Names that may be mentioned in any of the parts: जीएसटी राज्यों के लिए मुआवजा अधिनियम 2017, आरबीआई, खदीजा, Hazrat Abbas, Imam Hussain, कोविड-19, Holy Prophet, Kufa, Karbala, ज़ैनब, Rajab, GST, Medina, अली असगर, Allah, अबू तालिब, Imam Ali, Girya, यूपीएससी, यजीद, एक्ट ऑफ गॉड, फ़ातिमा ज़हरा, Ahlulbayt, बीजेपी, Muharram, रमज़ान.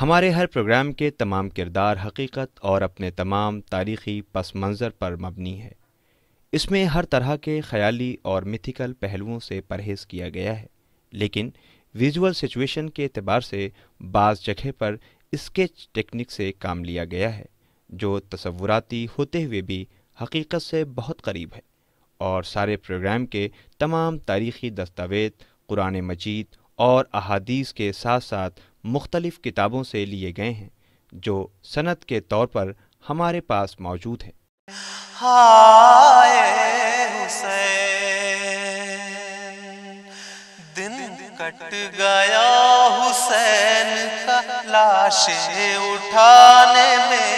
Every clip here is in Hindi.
हमारे हर प्रोग्राम के तमाम किरदार हकीकत और अपने तमाम तारीख़ी पस मंज़र पर मबनी है। इसमें हर तरह के ख़याली और मिथिकल पहलुओं से परहेज़ किया गया है, लेकिन विजुअल सिचुएशन के अतबार से बाज़ जगह पर स्केच टेक्निक से काम लिया गया है, जो तसव्वुराती होते हुए भी हकीकत से बहुत करीब है। और सारे प्रोग्राम के तमाम तारीख़ी दस्तावेज़ कुरान मजीद और अहादीस के साथ साथ मुख्तलिफ़ किताबों से लिए गए हैं, जो सनद के तौर पर हमारे पास मौजूद हैं। हाय हुसैन, दिन कट गया हुसैन का, लाशें उठाने में।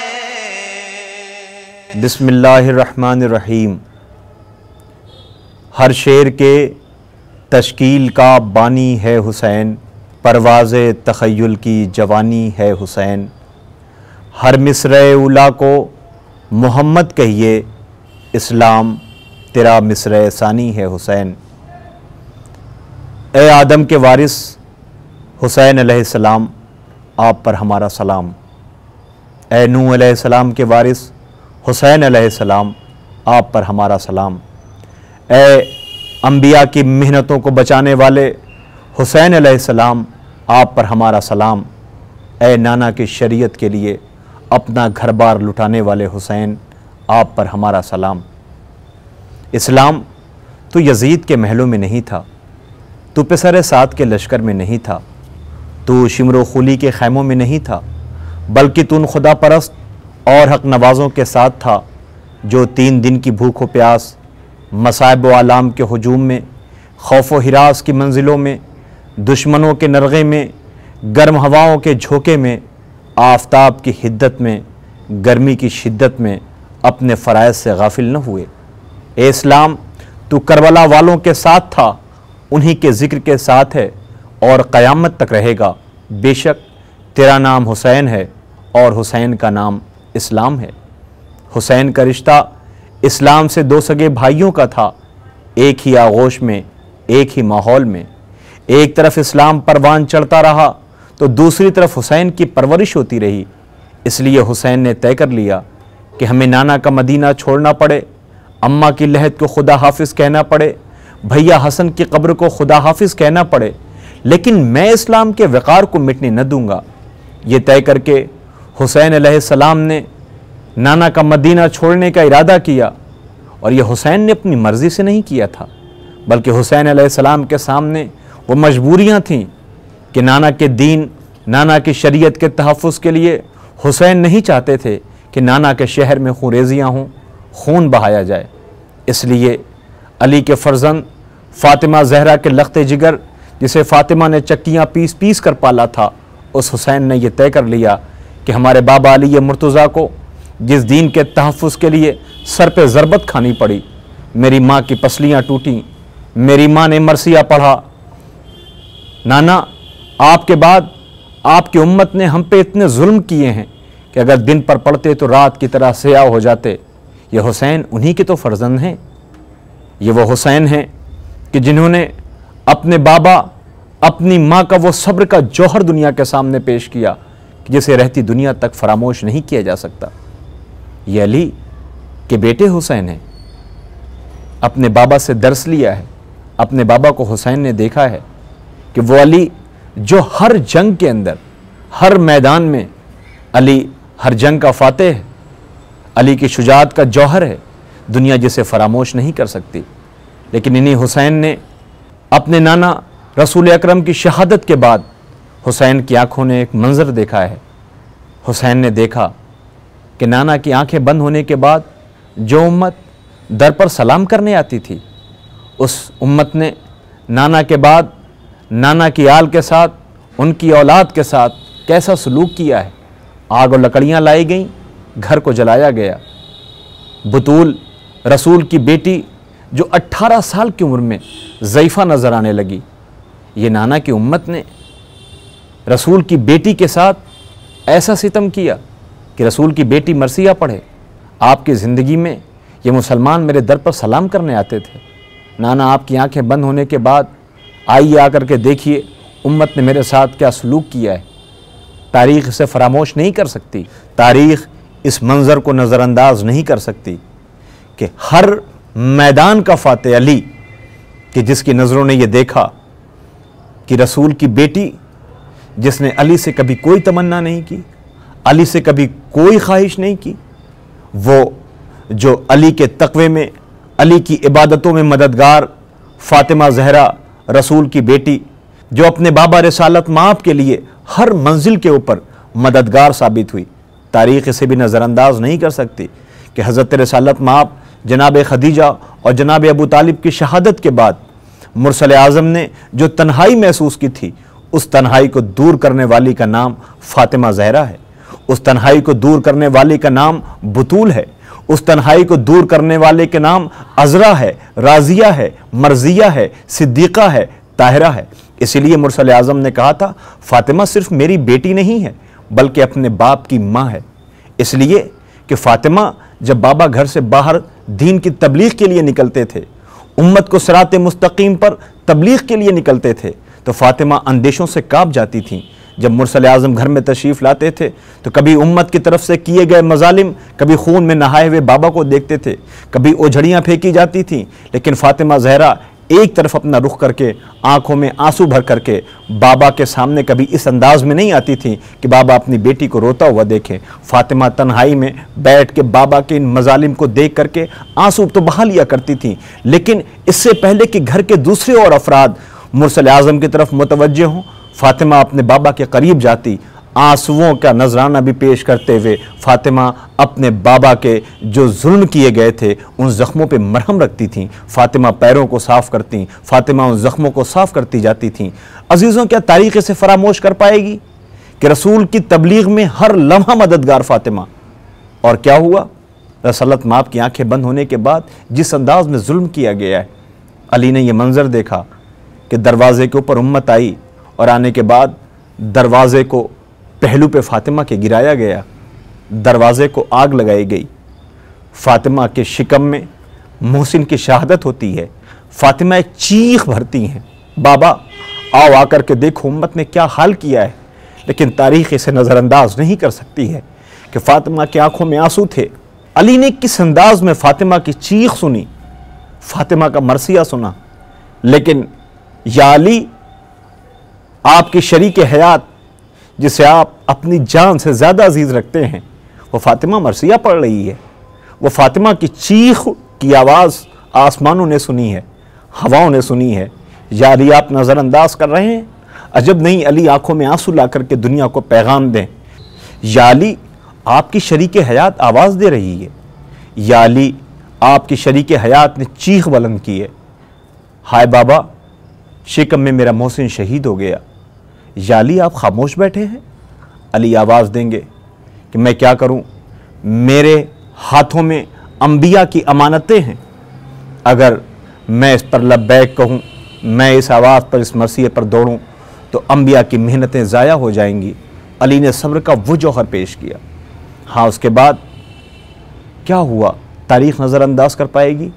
बिस्मिल्लाहिर्रहमानिर्रहीम। हर शेर के तश्कील का बानी है हुसैन, परवाज़ तख़य्युल की जवानी है हुसैन। हर मिसरे उला को मोहम्मद कहिए, इस्लाम तेरा मिसरे सानी है हुसैन। ए आदम के वारिस हुसैन अलैहिस्सलाम, आप पर हमारा सलाम। ए नूह अलैहिस्सलाम के वारिस हुसैन अलैहिस्सलाम, आप पर हमारा सलाम। ए अम्बिया की मेहनतों को बचाने वाले हुसैन अलैहिस्सलाम, आप पर हमारा सलाम। ए नाना की शरीयत के लिए अपना घर बार लुटाने वाले हुसैन, आप पर हमारा सलाम। इस्लाम तो यजीद के महलों में नहीं था, तो पिसरे सात के लश्कर में नहीं था, तो शिमरो खुली के खैमों में नहीं था, बल्कि तुन खुदा परस्त और हक नवाज़ों के साथ था, जो 3 दिन की भूख व प्यास, मसाइब व आलाम के हुजूम में, खौफ व हिरास की मंजिलों में, दुश्मनों के नरगे में, गर्म हवाओं के झोंके में, आफ़ताब की हिद्दत में, गर्मी की शिद्दत में अपने फ़राइज़ से गाफिल न हुए। ए इस्लाम तो करबला वालों के साथ था, उन्हीं के ज़िक्र के साथ है और क़यामत तक रहेगा। बेशक तेरा नाम हुसैन है और हुसैन का नाम इस्लाम है। हुसैन का रिश्ता इस्लाम से 2 सगे भाइयों का था, एक ही आगोश में, एक ही माहौल में। एक तरफ इस्लाम परवान चढ़ता रहा तो दूसरी तरफ हुसैन की परवरिश होती रही। इसलिए हुसैन ने तय कर लिया कि हमें नाना का मदीना छोड़ना पड़े, अम्मा की लहद को खुदा हाफिज़ कहना पड़े, भैया हसन की कब्र को खुदा हाफिज़ कहना पड़े, लेकिन मैं इस्लाम के वक़ार को मिटने न दूंगा। ये तय करके हुसैन अलैहिस्सलाम ने नाना का मदीना छोड़ने का इरादा किया, और यह हुसैन ने अपनी मर्ज़ी से नहीं किया था, बल्कि हुसैन अलैहिस्सलाम के सामने वो मजबूरियां थीं कि नाना के दीन, नाना की शरीयत के तहफ़्फ़ुज़ के लिए हुसैन नहीं चाहते थे कि नाना के शहर में खूरेजियाँ हों, खून बहाया जाए। इसलिए अली के फर्जंद फ़ातिमा ज़हरा के लख्ते जिगर, जिसे फ़ातिमा ने चक्कियाँ पीस पीस कर पाला था, उस हुसैन ने यह तय कर लिया कि हमारे बाबा अली मुर्तज़ा को जिस दीन के तहफ़्फ़ुज़ के लिए सर पे ज़रबत खानी पड़ी, मेरी माँ की पसलियाँ टूटी, मेरी माँ ने मरसिया पढ़ा, नाना आपके बाद आपकी उम्मत ने हम पे इतने जुल्म किए हैं कि अगर दिन पर पढ़ते तो रात की तरह स्याह हो जाते। ये हुसैन उन्हीं के तो फर्जंद हैं। ये वो हुसैन हैं कि जिन्होंने अपने बाबा, अपनी माँ का वो सब्र का जौहर दुनिया के सामने पेश किया कि जिसे रहती दुनिया तक फरामोश नहीं किया जा सकता। ये अली के बेटे हुसैन हैं। अपने बाबा से दर्स लिया है, अपने बाबा को हुसैन ने देखा है कि वो अली जो हर जंग के अंदर, हर मैदान में, अली हर जंग का फातेह है, अली की शुजाअत का जौहर है, दुनिया जिसे फरामोश नहीं कर सकती। लेकिन इन्हीं हुसैन ने अपने नाना रसूल अकरम की शहादत के बाद हुसैन की आँखों ने एक मंज़र देखा है। हुसैन ने देखा कि नाना की आंखें बंद होने के बाद जो उम्मत दर पर सलाम करने आती थी, उस उम्मत ने नाना के बाद, नाना की आल के साथ, उनकी औलाद के साथ कैसा सलूक किया है। आग और लकड़ियाँ लाई गईं, घर को जलाया गया। बतूल रसूल की बेटी जो 18 साल की उम्र में ज़ईफ़ा नज़र आने लगी, ये नाना की उम्मत ने रसूल की बेटी के साथ ऐसा सितम किया कि रसूल की बेटी मरसिया पढ़े। आपकी ज़िंदगी में ये मुसलमान मेरे दर पर सलाम करने आते थे। नाना आपकी आंखें बंद होने के बाद आइए, आकर के देखिए उम्मत ने मेरे साथ क्या सलूक किया है। तारीख़ इसे फरामोश नहीं कर सकती, तारीख़ इस मंज़र को नज़रअंदाज नहीं कर सकती कि हर मैदान का फ़ातह अली कि जिसकी नज़रों ने यह देखा कि रसूल की बेटी जिसने अली से कभी कोई तमन्ना नहीं की, अली से कभी कोई ख्वाहिश नहीं की, वो जो अली के तक़वे में, अली की इबादतों में मददगार फ़ातिमा ज़हरा रसूल की बेटी, जो अपने बाबा रिसालत माप के लिए हर मंजिल के ऊपर मददगार साबित हुई, तारीख़ इसे भी नज़रअंदाज नहीं कर सकती कि हज़रत रिसालत माप जनाब खदीजा और जनाब अबू तालिब की शहादत के बाद मुरसल आज़म ने जो तन्हाई महसूस की थी, उस तन्हाई को दूर करने वाली का नाम फ़ातिमा ज़हरा है, उस तन्हाई को दूर करने वाली का नाम बतूल है, उस तन्हाई को दूर करने वाले के नाम अज़रा है, राज़िया है, मर्ज़िया है, सिद्दीक़ा है, ताहिरा है। इसीलिए मुरसल आज़म ने कहा था फ़ातिमा सिर्फ मेरी बेटी नहीं है बल्कि अपने बाप की माँ है, इसलिए कि फ़ातिमा जब बाबा घर से बाहर दीन की तबलीग के लिए निकलते थे, उम्मत को सिरात मुस्तकीम पर तबलीग के लिए निकलते थे, तो फ़ातिमा अंदेशों से काँप जाती थीं। जब मुरसल आज़म घर में तशरीफ़ लाते थे तो कभी उम्मत की तरफ से किए गए मजालिम, कभी खून में नहाए हुए बाबा को देखते थे, कभी ओझड़ियाँ फेंकी जाती थीं, लेकिन फ़ातिमा ज़हरा एक तरफ अपना रुख करके आंखों में आंसू भर करके बाबा के सामने कभी इस अंदाज में नहीं आती थी कि बाबा अपनी बेटी को रोता हुआ देखें। फ़ातिमा तन्हाई में बैठ के बाबा के इन मजालिम को देख करके आंसू तो बहा लिया करती थी, लेकिन इससे पहले कि घर के दूसरे और अफराद मुरसल आज़म की तरफ मुतवज्जे हों, फ़ातिमा अपने बाबा के करीब जाती, आंसुओं का नजराना भी पेश करते हुए फ़ातिमा अपने बाबा के जो जुल्म किए गए थे उन ज़ख्मों पे मरहम रखती थीं। फ़ातिमा पैरों को साफ़ करती, फ़ातिमा उन ज़ख्मों को साफ़ करती जाती थीं। अजीज़ों, क्या तारीख़ से फरामोश कर पाएगी कि रसूल की तबलीग में हर लम्हा मददगार फ़ातिमा। और क्या हुआ, रसालत माप की आंखें बंद होने के बाद जिस अंदाज में जुल्म किया गया है, अली ने यह मंज़र देखा कि दरवाज़े के ऊपर उम्मत आई और आने के बाद दरवाज़े को पहलू पे फ़ातिमा के गिराया गया, दरवाज़े को आग लगाई गई। फ़ातिमा के शिकम में मोहसिन की शहादत होती है। फ़ातिमा एक चीख भरती हैं, बाबा आओ, आकर के देखो उम्मत ने क्या हाल किया है। लेकिन तारीख़ इसे नज़रअंदाज नहीं कर सकती है कि फ़ातिमा की आंखों में आंसू थे। अली ने किस अंदाज में फ़ातिमा की चीख सुनी, फ़ातिमा का मरसिया सुना, लेकिन या अली, आपकी शरीक हयात जिसे आप अपनी जान से ज़्यादा अजीज़ रखते हैं, वो फ़ातिमा मरसिया पढ़ रही है। वो फ़ातिमा की चीख की आवाज़ आसमानों ने सुनी है, हवाओं ने सुनी है। या अली, आप नज़रअंदाज कर रहे हैं। अजब नहीं अली आंखों में आंसू ला करके दुनिया को पैगाम दें। या अली, आपकी शरीक हयात आवाज़ दे रही है। या अली, आपकी शरीक हयात ने चीख बुलंद की है, हाय बाबा, शिकम में मेरा मोहसिन शहीद हो गया। या अली, आप खामोश बैठे हैं। अली आवाज़ देंगे कि मैं क्या करूं, मेरे हाथों में अंबिया की अमानतें हैं। अगर मैं इस पर लब्बैक कहूं, मैं इस आवाज़ पर, इस मरसिए पर दौड़ूं, तो अंबिया की मेहनतें ज़ाया हो जाएंगी। अली ने सब्र का वो जौहर पेश किया। हाँ, उसके बाद क्या हुआ, तारीख़ नज़रअंदाज कर पाएगी।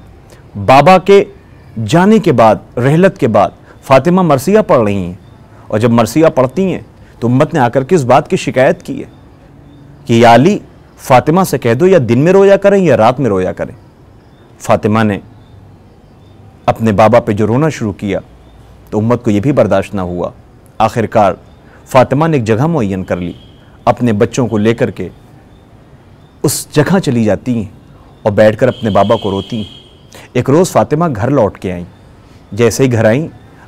बाबा के जाने के बाद, रहलत के बाद, फ़ातिमा मरसिया पढ़ रही हैं, और जब मरसिया पढ़ती हैं तो उम्मत ने आकर के इस बात की शिकायत की है कि या अली, फ़ातिमा से कह दो या दिन में रोया करें या रात में रोया करें। फ़ातिमा ने अपने बाबा पे जो रोना शुरू किया तो उम्मत को ये भी बर्दाश्त ना हुआ। आखिरकार फ़ातिमा ने एक जगह मुअय्यन कर ली, अपने बच्चों को लेकर के उस जगह चली जाती हैं और बैठ कर अपने बाबा को रोती हैं। एक रोज़ फ़ातिमा घर लौट के आईं। जैसे ही घर आईं,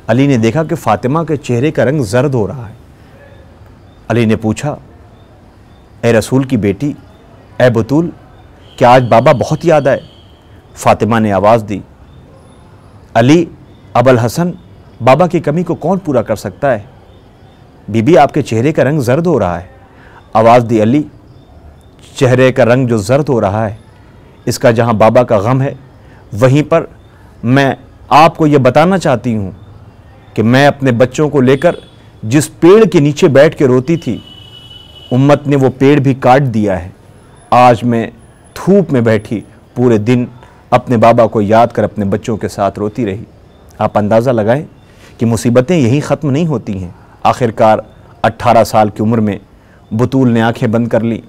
अली ने देखा कि फ़ातिमा के चेहरे का रंग जर्द हो रहा है। अली ने पूछा, ए रसूल की बेटी, ए बतूल, क्या आज बाबा बहुत याद आए? फ़ातिमा ने आवाज़ दी, अली, अबुल हसन, बाबा की कमी को कौन पूरा कर सकता है? बीबी, आपके चेहरे का रंग जर्द हो रहा है। आवाज़ दी, अली, चेहरे का रंग जो जर्द हो रहा है, इसका जहाँ बाबा का गम है, वहीं पर मैं आपको ये बताना चाहती हूँ कि मैं अपने बच्चों को लेकर जिस पेड़ के नीचे बैठ के रोती थी, उम्मत ने वो पेड़ भी काट दिया है। आज मैं धूप में बैठी पूरे दिन अपने बाबा को याद कर अपने बच्चों के साथ रोती रही। आप अंदाज़ा लगाएं कि मुसीबतें यहीं ख़त्म नहीं होती हैं। आखिरकार 18 साल की उम्र में बतूल ने आंखें बंद कर ली।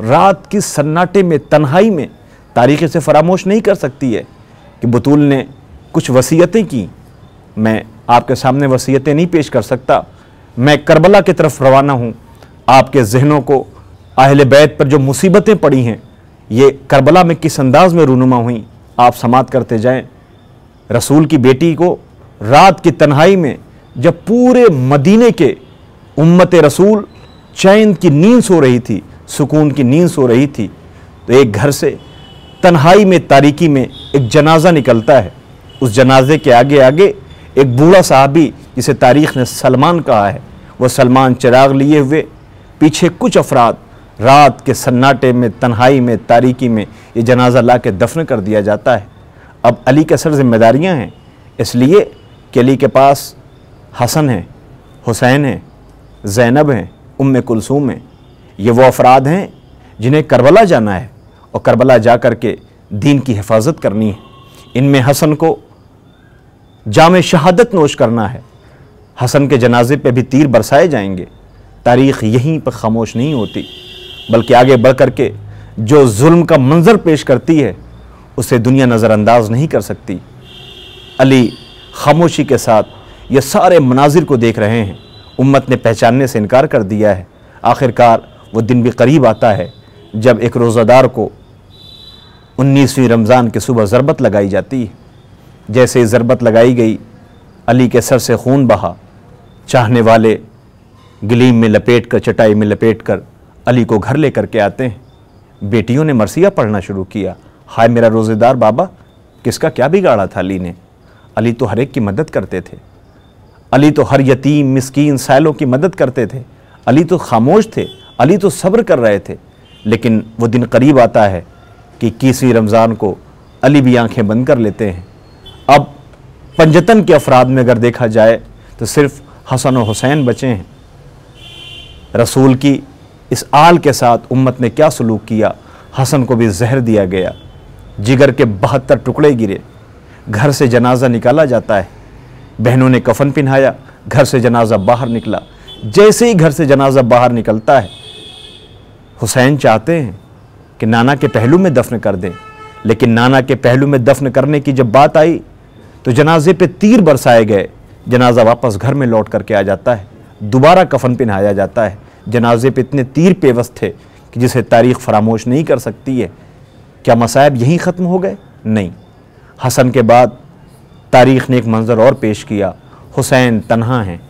रात की सन्नाटे में, तन्हाई में, तारीख़ से फरामोश नहीं कर सकती है कि बतूल ने कुछ वसीयतें की। मैं आपके सामने वसीयतें नहीं पेश कर सकता। मैं करबला की तरफ रवाना हूँ। आपके जहनों को अहल बैत पर जो मुसीबतें पड़ी हैं, ये करबला में किस अंदाज़ में रूनुमा हुई, आप समात करते जाएं। रसूल की बेटी को रात की तन्हाई में, जब पूरे मदीने के उम्मत रसूल चैन की नींद सो रही थी, सुकून की नींद सो रही थी, तो एक घर से तन्हाई में, तारीकी में एक जनाजा निकलता है। उस जनाजे के आगे आगे एक बूढ़ा साहबी, जिसे तारीख़ ने सलमान कहा है, वह सलमान चिराग लिए हुए, पीछे कुछ अफराद। रात के सन्नाटे में, तन्हाई में, तारीकी में ये जनाजा ला के दफन कर दिया जाता है। अब अली के सर जिम्मेदारियाँ हैं, इसलिए कि अली के पास हसन है, हुसैन है, ज़ैनब हैं, उम्मे कुलसूम हैं। ये वो अफराद हैं जिन्हें करबला जाना है और करबला जा कर के दीन की हिफाजत करनी है। इनमें हसन को जामे शहादत नोश करना है। हसन के जनाजे पे भी तीर बरसाए जाएंगे। तारीख़ यहीं पर खामोश नहीं होती, बल्कि आगे बढ़ कर के जो जुल्म का मंजर पेश करती है, उसे दुनिया नज़रअंदाज नहीं कर सकती। अली खामोशी के साथ ये सारे मनाजिर को देख रहे हैं। उम्मत ने पहचानने से इनकार कर दिया है। आखिरकार वो दिन भी करीब आता है जब एक रोज़ादार को 19वीं रमज़ान की सुबह ज़रबत लगाई जाती है। जैसे ही ज़रबत लगाई गई, अली के सर से खून बहा। चाहने वाले गलीम में लपेट कर, चटाई में लपेट कर अली को घर ले कर के आते हैं। बेटियों ने मरसिया पढ़ना शुरू किया। हाय मेरा रोज़ेदार बाबा, किसका क्या बिगाड़ा था अली ने। अली तो हर एक की मदद करते थे। अली तो हर यतीम, मिस्कीन, साइलों की मदद करते थे। अली तो खामोश थे, अली तो सब्र कर रहे थे। लेकिन वो दिन करीब आता है कि 21वीं रमज़ान को अली भी आंखें बंद कर लेते हैं। अब पंजतन के अफराद में अगर देखा जाए तो सिर्फ़ हसन और हुसैन बचे हैं। रसूल की इस आल के साथ उम्मत ने क्या सलूक किया। हसन को भी जहर दिया गया, जिगर के 72 टुकड़े गिरे। घर से जनाजा निकाला जाता है। बहनों ने कफन पहनाया, घर से जनाजा बाहर निकला। जैसे ही घर से जनाजा बाहर निकलता है, हुसैन चाहते हैं कि नाना के पहलू में दफन कर दें, लेकिन नाना के पहलू में दफन करने की जब बात आई तो जनाजे पे तीर बरसाए गए। जनाजा वापस घर में लौट करके आ जाता है। दोबारा कफन पहनाया जाता है। जनाजे पे इतने तीर पेवस्त थे कि जिसे तारीख़ फरामोश नहीं कर सकती है। क्या मसाइब यहीं ख़त्म हो गए? नहीं। हसन के बाद तारीख़ ने एक मंज़र और पेश किया। हुसैन तन्हा हैं,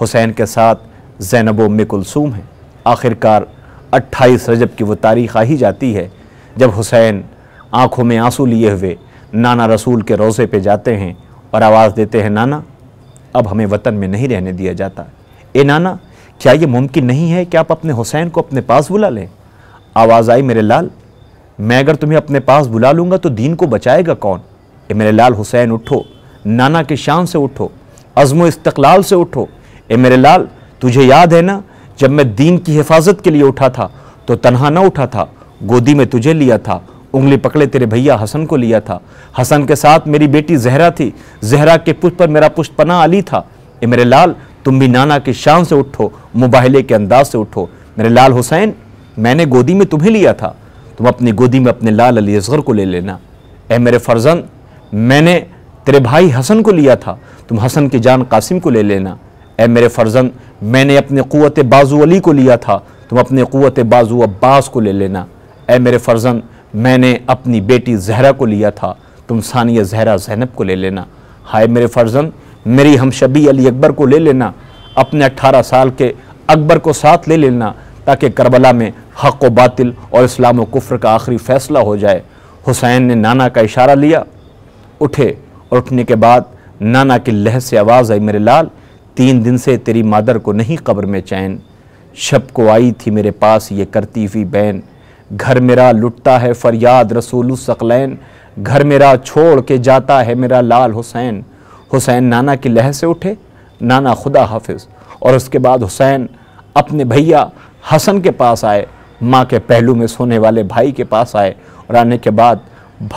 हुसैन के साथ ज़ैनब उम्मे कुलसूम हैं। आखिरकार 28 रजब की वो तारीख़ आ ही जाती है जब हुसैन आँखों में आंसू लिए हुए नाना रसूल के रोज़े पे जाते हैं और आवाज़ देते हैं, नाना अब हमें वतन में नहीं रहने दिया जाता। ए नाना, क्या ये मुमकिन नहीं है कि आप अपने हुसैन को अपने पास बुला लें। आवाज़ आई, मेरे लाल, मैं अगर तुम्हें अपने पास बुला लूँगा तो दीन को बचाएगा कौन। ए मेरे लाल हुसैन, उठो, नाना की शान से उठो, अज़्म इस्तक़लाल से उठो। ए मेरे लाल, तुझे याद है ना, जब मैं दीन की हिफाजत के लिए उठा था तो तन्हा ना उठा था, गोदी में तुझे लिया था, उंगली पकड़े तेरे भैया हसन को लिया था। हसन के साथ मेरी बेटी जहरा थी, जहरा के पुष्ट पर मेरा पुष्टपना अली था। ए मेरे लाल, तुम भी नाना की शान से उठो, मुबाहले के अंदाज से उठो। मेरे लाल हुसैन, मैंने गोदी में तुम्हें लिया था, तुम अपनी गोदी में अपने लाल अली असगर को ले लेना। ए मेरे फर्जंद, मैंने तेरे भाई हसन को लिया था, तुम हसन की जान कासिम को ले लेना। ए मेरे फर्जंद, मैंने अपने क़ुव्वत बाजू अली को लिया था, तुम अपने क़ुव्वत बाजू अब्बास को ले लेना। ए मेरे फर्जंद, मैंने अपनी बेटी जहरा को लिया था, तुम सानिया जहरा ज़ैनब को ले लेना। हाय मेरे फर्जंद, मेरी हमशबी अली अकबर को ले लेना, अपने 18 साल के अकबर को साथ ले लेना, ताकि करबला में हक़ व बातिल और इस्लाम व कुफ्र का आखिरी फ़ैसला हो जाए। हुसैन ने नाना का इशारा लिया, उठे, और उठने के बाद नाना की लहज़ से आवाज़ आई, मेरे लाल 3 दिन से तेरी मादर को नहीं कब्र में चैन। शब को आई थी मेरे पास ये करती हुई बैन, घर मेरा लुटता है फरियाद रसूलुस्सक़लैन, घर मेरा छोड़ के जाता है मेरा लाल हुसैन। हुसैन नाना की लहज़ से उठे, नाना खुदा हाफिज़। और उसके बाद हुसैन अपने भैया हसन के पास आए, माँ के पहलू में सोने वाले भाई के पास आए, और आने के बाद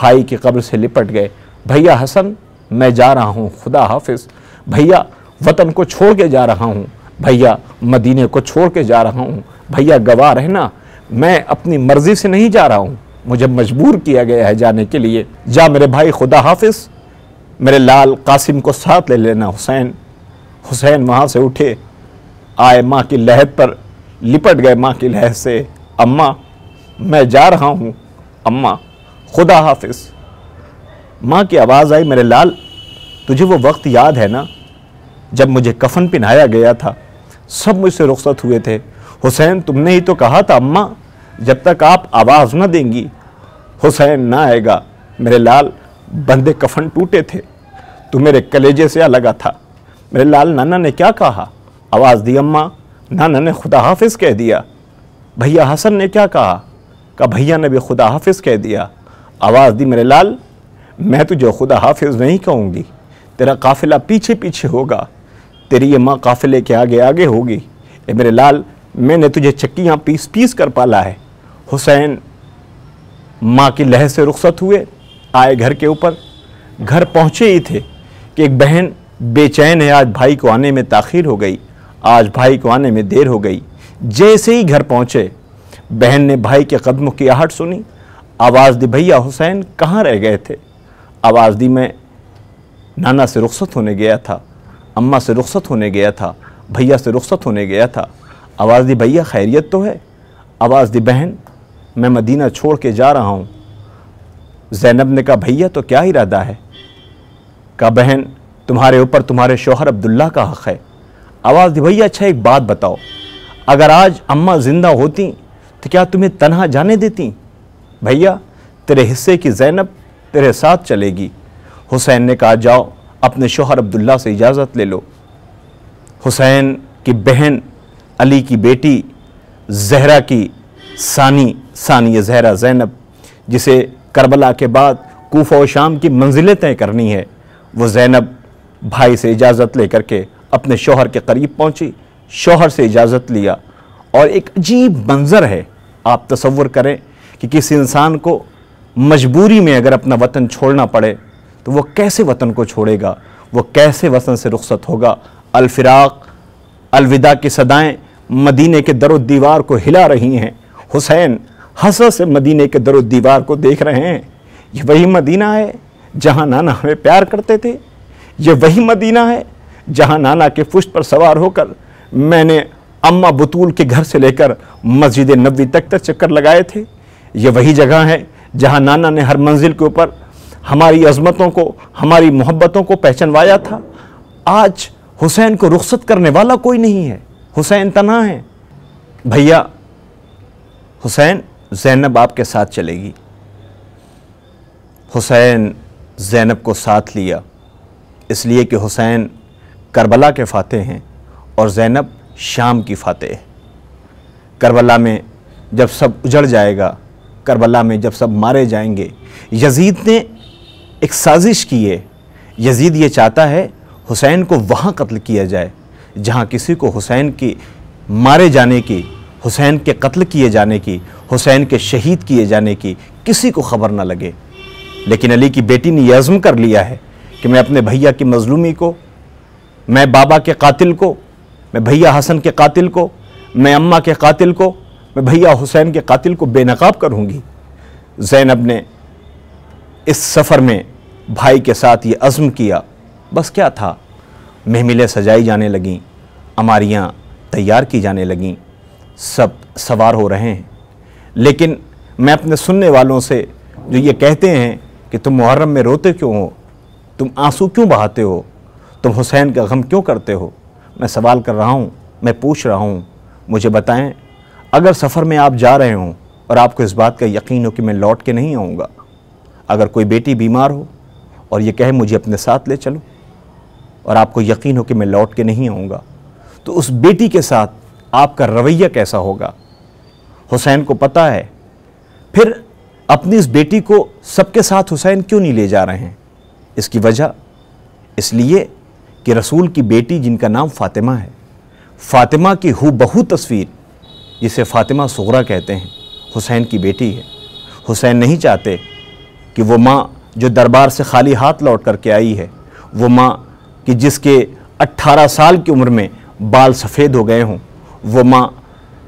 भाई की कब्र से लिपट गए। भैया हसन, मैं जा रहा हूँ, खुदा हाफिज़। भैया, वतन को छोड़ के जा रहा हूँ। भैया, मदीने को छोड़ के जा रहा हूँ। भैया गवाह रहना, मैं अपनी मर्जी से नहीं जा रहा हूँ, मुझे मजबूर किया गया है जाने के लिए। जा मेरे भाई, खुदा हाफिज, मेरे लाल कासिम को साथ ले लेना हुसैन। हुसैन वहाँ से उठे, आए माँ की लहद पर लिपट गए, माँ की लहद से, अम्मा मैं जा रहा हूँ अम्मा, खुदा हाफिज। माँ की आवाज़ आई, मेरे लाल तुझे वो वक्त याद है ना जब मुझे कफन पहनाया गया था, सब मुझसे रुखसत हुए थे। हुसैन तुमने ही तो कहा था अम्मा जब तक आप आवाज़ न देंगी हुसैन ना आएगा। मेरे लाल बंदे कफन टूटे थे, तू मेरे कलेजे से लगा था। मेरे लाल नाना ने क्या कहा? आवाज़ दी अम्मा, नाना ने खुदा हाफिज कह दिया। भैया हसन ने क्या कहा? कहा भैया ने भी खुदा हाफिज कह दिया। आवाज़ दी मेरे लाल, मैं तुझे खुदा हाफिज नहीं कहूँगी, तेरा काफ़िला पीछे पीछे होगा, तेरी ये माँ काफ़िले के आगे आगे होगी। ए मेरे लाल, मैंने तुझे चक्कियाँ पीस पीस कर पाला है। हुसैन माँ की लहर से रुखसत हुए, आए घर के ऊपर। घर पहुँचे ही थे कि एक बहन बेचैन है, आज भाई को आने में ताख़ीर हो गई, आज भाई को आने में देर हो गई। जैसे ही घर पहुँचे, बहन ने भाई के कदमों की आहट सुनी, आवाज़ दी भैया हुसैन कहाँ रह गए थे? आवाज़ दी मैं नाना से रुखसत होने गया था, अम्मा से रुखसत होने गया था, भैया से रुखसत होने गया था। आवाज़ दी भैया खैरियत तो है? आवाज़ दी बहन मैं मदीना छोड़ के जा रहा हूँ। ज़ैनब ने कहा भैया तो क्या इरादा है? कहा बहन तुम्हारे ऊपर तुम्हारे शौहर अब्दुल्ला का हक़ है। आवाज़ दी भैया अच्छा एक बात बताओ, अगर आज अम्मा ज़िंदा होती तो क्या तुम्हें तन्हा जाने देती? भैया तेरे हिस्से की ज़ैनब तेरे साथ चलेगी। हुसैन ने कहा जाओ अपने शौहर अब्दुल्ला से इजाज़त ले लो। हुसैन की बहन, अली की बेटी जहरा की सानी, सानी जहरा ज़ैनब, जिसे करबला के बाद कूफा और शाम की मंजिलें तय करनी है, वो ज़ैनब भाई से इजाज़त लेकर के अपने शौहर के करीब पहुंची, शौहर से इजाज़त लिया। और एक अजीब मंज़र है, आप तसव्वुर करें कि किसी इंसान को मजबूरी में अगर अपना वतन छोड़ना पड़े तो वो कैसे वतन को छोड़ेगा, वो कैसे वतन से रुखसत होगा। अलफिराक, अलविदा की सदाएं मदीने के दर दीवार को हिला रही हैं। हुसैन हसरत से मदीने के दर दीवार को देख रहे हैं। ये वही मदीना है जहां नाना हमें प्यार करते थे, ये वही मदीना है जहां नाना के पुश्त पर सवार होकर मैंने अम्मा बतूल के घर से लेकर मस्जिद नबवी तक चक्कर लगाए थे। ये वही जगह है जहां नाना ने हर मंजिल के ऊपर हमारी अजमतों को, हमारी मोहब्बतों को पहचानवाया था। आज हुसैन को रुखसत करने वाला कोई नहीं है, हुसैन तन्हा है। भैया हुसैन ज़ैनब आपके साथ चलेगी। हुसैन ज़ैनब को साथ लिया, इसलिए कि हुसैन करबला के फ़ातह हैं और ज़ैनब शाम की फ़ातह है। करबला में जब सब उजड़ जाएगा, करबला में जब सब मारे जाएंगे, यजीद ने एक साजिश की है। यजीद ये चाहता है हुसैन को वहाँ कत्ल किया जाए जहाँ किसी को हुसैन की मारे जाने की, हुसैन के कत्ल किए जाने की, हुसैन के शहीद किए जाने की किसी को खबर ना लगे। लेकिन अली की बेटी ने यह अज़्म कर लिया है कि मैं अपने भैया की मजलूमी को, मैं बाबा के कातिल को, मैं भैया हसन के कातिल को, मैं अम्मा के कातिल को, मैं भैया हुसैन के कातिल को बेनकाब करूँगी। ज़ैनब ने इस सफ़र में भाई के साथ ये अज़्म किया। बस क्या था, महमिलें सजाई जाने लगीं, अमारियाँ तैयार की जाने लगीं, सब सवार हो रहे हैं। लेकिन मैं अपने सुनने वालों से जो ये कहते हैं कि तुम मुहर्रम में रोते क्यों हो, तुम आंसू क्यों बहाते हो, तुम हुसैन का गम क्यों करते हो, मैं सवाल कर रहा हूँ, मैं पूछ रहा हूँ, मुझे बताएं अगर सफ़र में आप जा रहे हों और आपको इस बात का यकीन हो कि मैं लौट के नहीं आऊँगा, अगर कोई बेटी बीमार हो और ये कहे मुझे अपने साथ ले चलो और आपको यकीन हो कि मैं लौट के नहीं आऊँगा, तो उस बेटी के साथ आपका रवैया कैसा होगा? हुसैन को पता है। फिर अपनी इस बेटी को सबके साथ हुसैन क्यों नहीं ले जा रहे हैं? इसकी वजह इसलिए कि रसूल की बेटी जिनका नाम फ़ातिमा है, फ़ातिमा की हूबहू तस्वीर, जिसे फ़ातिमा सुगरा कहते हैं, हुसैन की बेटी है। हुसैन नहीं चाहते कि वो माँ जो दरबार से खाली हाथ लौट करके आई है, वो माँ कि जिसके 18 साल की उम्र में बाल सफ़ेद हो गए हों, वो माँ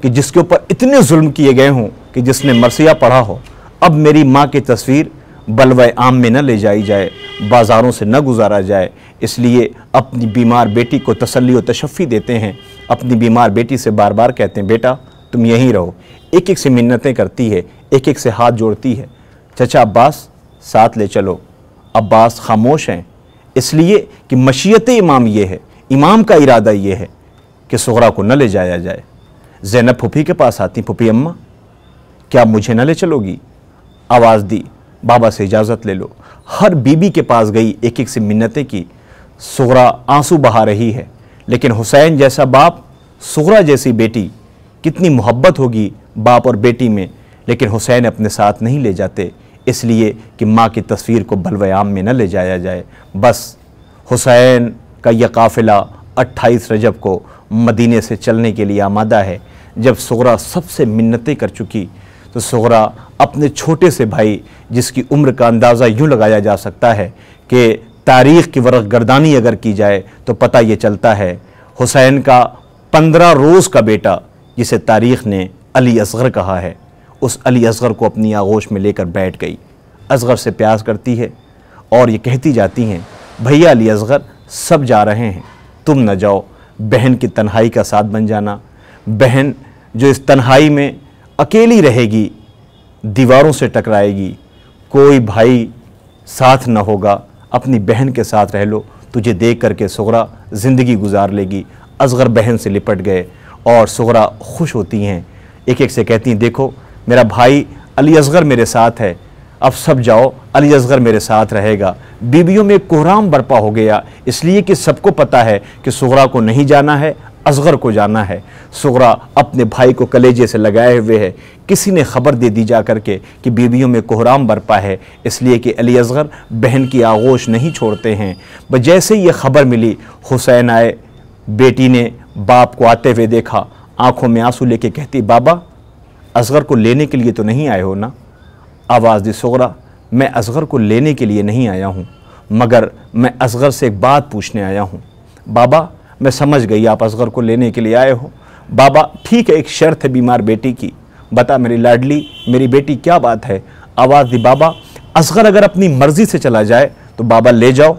कि जिसके ऊपर इतने जुल्म किए गए हों कि जिसने मरसिया पढ़ा हो, अब मेरी माँ की तस्वीर बलवे आम में न ले जाई जाए, बाज़ारों से न गुजारा जाए। इसलिए अपनी बीमार बेटी को तसल्ली और तशफ़ी देते हैं, अपनी बीमार बेटी से बार बार कहते हैं बेटा तुम यहीं रहो। एक एक से मिन्नतें करती है, एक एक से हाथ जोड़ती है, चचा अब्बास साथ ले चलो। अब्बास खामोश हैं, इसलिए कि मशीयत इमाम ये है, इमाम का इरादा ये है कि सुगरा को न ले जाया जाए। ज़ैनब फूफी के पास आती, फूफी अम्मा क्या मुझे न ले चलोगी? आवाज़ दी, बाबा से इजाज़त ले लो। हर बीबी के पास गई, एक एक से मिन्नतें की। सुगरा आंसू बहा रही है, लेकिन हुसैन जैसा बाप, सुगरा जैसी बेटी, कितनी मोहब्बत होगी बाप और बेटी में। लेकिन हुसैन अपने साथ नहीं ले जाते, इसलिए कि माँ की तस्वीर को बलवयाम में न ले जाया जाए। बस हुसैन का यह काफ़िला 28 रजब को मदीने से चलने के लिए आमादा है। जब सुगरा सबसे मिन्नतें कर चुकी तो सुगरा अपने छोटे से भाई, जिसकी उम्र का अंदाज़ा यूँ लगाया जा सकता है कि तारीख़ की वर्ग गर्दानी अगर की जाए तो पता ये चलता है, हुसैन का 15 रोज़ का बेटा, जिसे तारीख़ ने अली असगर कहा है, उस अली असगर को अपनी आगोश में लेकर बैठ गई। असगर से प्यास करती है और ये कहती जाती हैं, भैया अली असगर सब जा रहे हैं, तुम न जाओ। बहन की तन्हाई का साथ बन जाना, बहन जो इस तन्हाई में अकेली रहेगी, दीवारों से टकराएगी, कोई भाई साथ न होगा, अपनी बहन के साथ रह लो, तुझे देख करके सुगरा ज़िंदगी गुजार लेगी। असगर बहन से लिपट गए और सुगरा खुश होती हैं, एक एक से कहती हैं देखो मेरा भाई अली असगर मेरे साथ है, अब सब जाओ, अली असगर मेरे साथ रहेगा। बीबियों में कोहराम बरपा हो गया, इसलिए कि सबको पता है कि सुगरा को नहीं जाना है, असगर को जाना है। सुगरा अपने भाई को कलेजे से लगाए हुए है, किसी ने खबर दे दी जा करके कि बीबियों में कोहराम बरपा है, इसलिए कि अली असगर बहन की आगोश नहीं छोड़ते हैं। बस जैसे ये खबर मिली, हुसैन आए, बेटी ने बाप को आते हुए देखा, आंखों में आंसू लेके कहती बाबा असगर को लेने के लिए तो नहीं आए हो ना? आवाज़ दी सुगरा, मैं असगर को लेने के लिए नहीं आया हूँ, मगर मैं असगर से एक बात पूछने आया हूँ। बाबा मैं समझ गई आप असगर को लेने के लिए आए हो। बाबा ठीक है, एक शर्त है बीमार बेटी की, बता मेरी लाडली मेरी बेटी क्या बात है? आवाज़ दी बाबा असगर अगर अपनी मर्ज़ी से चला जाए तो बाबा ले जाओ,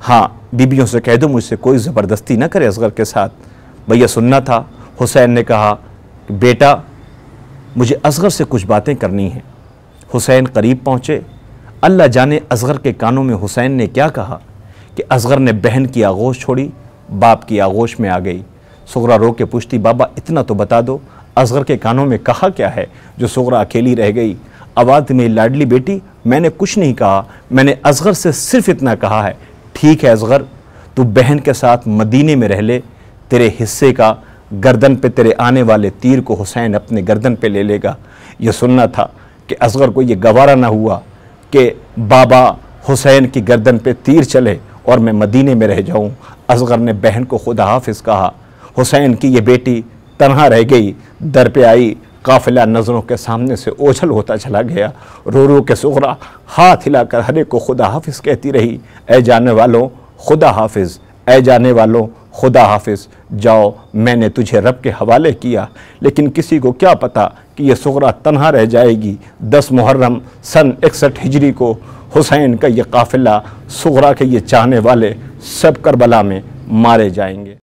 हाँ बीबियों से कह दो मुझसे कोई ज़बरदस्ती ना करे असगर के साथ। भैया सुनना था। हुसैन ने कहा कि बेटा मुझे असगर से कुछ बातें करनी हैं। हुसैन करीब पहुँचे, अल्लाह जाने असगर के कानों में हुसैन ने क्या कहा कि असगर ने बहन की आगोश छोड़ी, बाप की आगोश में आ गई। सुगरा रो के पूछती बाबा इतना तो बता दो असगर के कानों में कहा क्या है जो सुगरा अकेली रह गई? आवाज़ मेरी लाडली बेटी मैंने कुछ नहीं कहा, मैंने असगर से सिर्फ इतना कहा है, ठीक है असगर तू बहन के साथ मदीने में रह ले, तेरे हिस्से का गर्दन पे तेरे आने वाले तीर को हुसैन अपने गर्दन पे ले लेगा। यह सुनना था कि असगर को यह गवारा ना हुआ कि बाबा हुसैन की गर्दन पे तीर चले और मैं मदीने में रह जाऊं। असगर ने बहन को खुदा हाफिज कहा। हुसैन की यह बेटी तन्हा रह गई, दर पे आई, काफ़िला नज़रों के सामने से ओझल होता चला गया। रो रो के सुगरा हाथ हिलाकर हरे को खुदा हाफिज कहती रही, ऐ जाने वालों खुदा हाफिज, ऐ जाने वालों खुदा हाफिज, जाओ मैंने तुझे रब के हवाले किया। लेकिन किसी को क्या पता कि यह सुगरा तन्हा रह जाएगी। 10 मुहर्रम सन 61 हिजरी को हुसैन का यह काफ़िला, सुगरा के ये चाहने वाले सब करबला में मारे जाएंगे।